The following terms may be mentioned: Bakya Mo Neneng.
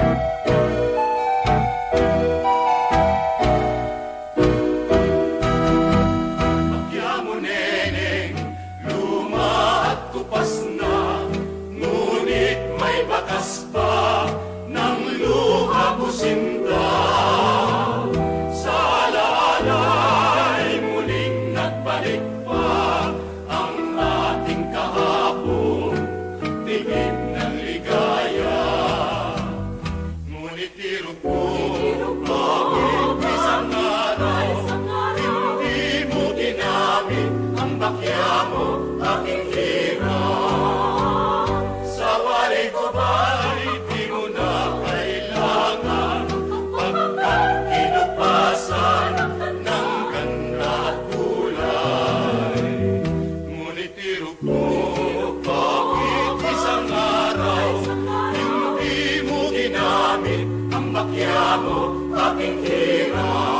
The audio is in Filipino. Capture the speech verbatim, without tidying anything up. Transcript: Bakya mo neneng, luma at kupas na, ngunit may bakas pa ng luha businta. Sa alaala'y muling nagbalik pa ang ating kahapon, tigim ng ligaya. Bakya mo, aking hero. Sa wari ko ba'y di mo na kailangan, pagkat kinupasan ng ganda at kulay. Ngunit tiro ko, bakit isang araw hindi mo ginamit ang bakya mo, aking hero.